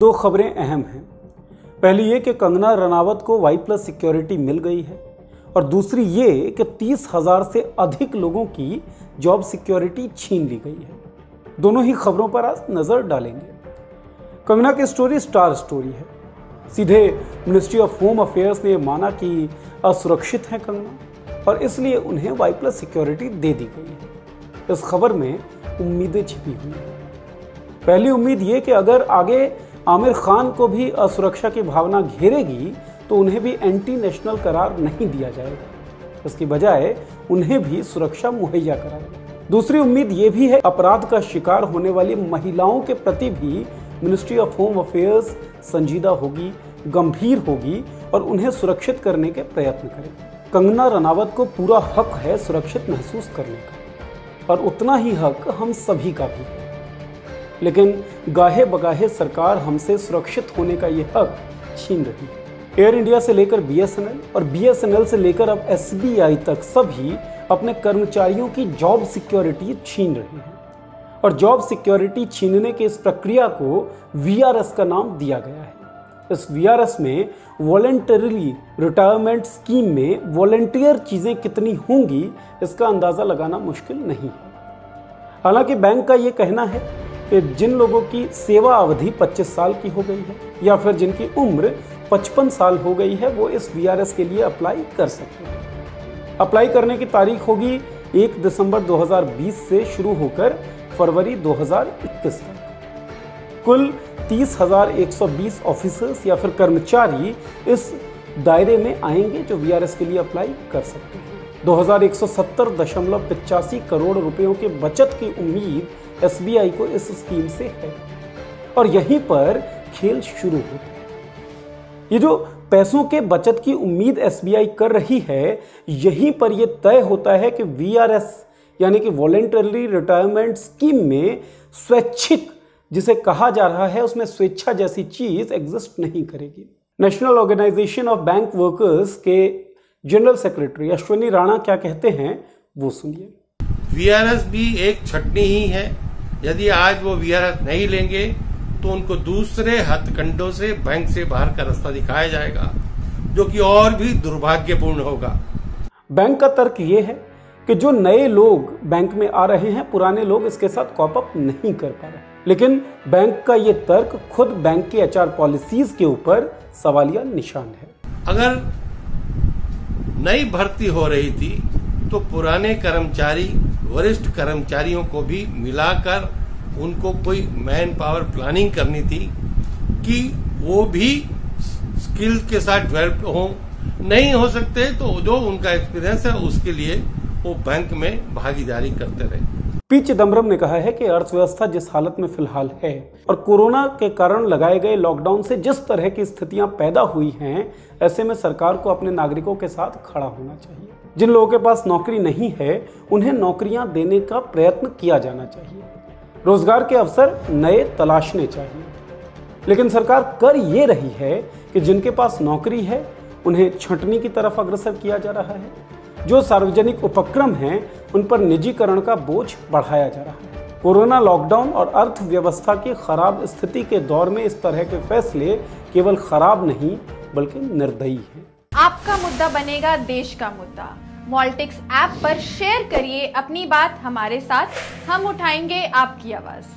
दो खबरें अहम हैं। पहली ये कि कंगना रनावत को Y+ सिक्योरिटी मिल गई है और दूसरी ये कि 30,000 से अधिक लोगों की जॉब सिक्योरिटी छीन ली गई है। दोनों ही खबरों पर आज नज़र डालेंगे। कंगना की स्टोरी स्टार स्टोरी है। सीधे मिनिस्ट्री ऑफ होम अफेयर्स ने माना कि असुरक्षित हैं कंगना और इसलिए उन्हें Y+ सिक्योरिटी दे दी गई है। इस खबर में उम्मीदें छिपी हुई हैं। पहली उम्मीद ये कि अगर आगे आमिर खान को भी असुरक्षा की भावना घेरेगी तो उन्हें भी एंटी नेशनल करार नहीं दिया जाएगा, इसकी बजाय उन्हें भी सुरक्षा मुहैया कराएगी। दूसरी उम्मीद ये भी है अपराध का शिकार होने वाली महिलाओं के प्रति भी मिनिस्ट्री ऑफ होम अफेयर्स संजीदा होगी, गंभीर होगी और उन्हें सुरक्षित करने के प्रयत्न करेगी। कंगना रनावत को पूरा हक है सुरक्षित महसूस करने का और उतना ही हक हम सभी का भी है, लेकिन गाहे बगाहे सरकार हमसे सुरक्षित होने का ये हक छीन रही है। एयर इंडिया से लेकर BSNL और BSNL से लेकर अब SBI तक सभी अपने कर्मचारियों की जॉब सिक्योरिटी छीन रहे हैं और जॉब सिक्योरिटी छीनने की इस प्रक्रिया को VRS का नाम दिया गया है। इस VRS में वॉलंटरीली रिटायरमेंट स्कीम में वॉलंटियर चीज़ें कितनी होंगी इसका अंदाज़ा लगाना मुश्किल नहीं है। हालांकि बैंक का ये कहना है कि जिन लोगों की सेवा अवधि 25 साल की हो गई है या फिर जिनकी उम्र 55 साल हो गई है वो इस VRS के लिए अप्लाई कर सकते हैं। अप्लाई करने की तारीख होगी 1 दिसंबर 2020 से शुरू होकर फरवरी 2021 तक। कुल 30,120 ऑफिसर्स या फिर कर्मचारी इस दायरे में आएंगे जो VRS के लिए अप्लाई कर सकते हैं। 2,170.85 करोड़ रुपयों के बचत की उम्मीद SBI को इस स्कीम से है और यहीं पर खेल शुरू होता है। ये जो पैसों के बचत की उम्मीद SBI कर रही है, यहीं पर यह तय होता है कि VRS यानी कि वॉलंटरी रिटायरमेंट स्कीम में स्वैच्छिक जिसे कहा जा रहा है उसमें स्वेच्छा जैसी चीज एग्जिस्ट नहीं करेगी। National organisation of bank workers के जनरल सेक्रेटरी अश्विनी राणा क्या कहते हैं वो सुनिए। VRS भी एक छटनी ही है। यदि आज वो VRS नहीं लेंगे तो उनको दूसरे हथकंडों से बैंक से बाहर का रास्ता दिखाया जाएगा, जो कि और भी दुर्भाग्यपूर्ण होगा। बैंक का तर्क ये है कि जो नए लोग बैंक में आ रहे हैं पुराने लोग इसके साथ कॉपअप नहीं कर पा रहे, लेकिन बैंक का ये तर्क खुद बैंक की HR पॉलिसीज के ऊपर सवालिया निशान है। अगर नई भर्ती हो रही थी तो पुराने कर्मचारी वरिष्ठ कर्मचारियों को भी मिलाकर उनको कोई मैन पावर प्लानिंग करनी थी कि वो भी स्किल्स के साथ डेवलप हो। नहीं हो सकते तो जो उनका एक्सपीरियंस है उसके लिए वो बैंक में भागीदारी करते रहे। पी. चिदम्बरम ने कहा है कि अर्थव्यवस्था जिस हालत में फिलहाल है और कोरोना के कारण लगाए गए लॉकडाउन से जिस तरह की स्थितियां पैदा हुई हैं, ऐसे में सरकार को अपने नागरिकों के साथ खड़ा होना चाहिए। जिन लोगों के पास नौकरी नहीं है उन्हें नौकरियां देने का प्रयत्न किया जाना चाहिए। रोजगार के अवसर नए तलाशने चाहिए, लेकिन सरकार कर ये रही है कि जिनके पास नौकरी है उन्हें छंटनी की तरफ अग्रसर किया जा रहा है। जो सार्वजनिक उपक्रम हैं उन पर निजीकरण का बोझ बढ़ाया जा रहा है। कोरोना लॉकडाउन और अर्थव्यवस्था की खराब स्थिति के दौर में इस तरह के फैसले केवल खराब नहीं बल्कि निर्दयी है। आपका मुद्दा बनेगा देश का मुद्दा। मोल्टिक्स ऐप पर शेयर करिए अपनी बात हमारे साथ, हम उठाएंगे आपकी आवाज।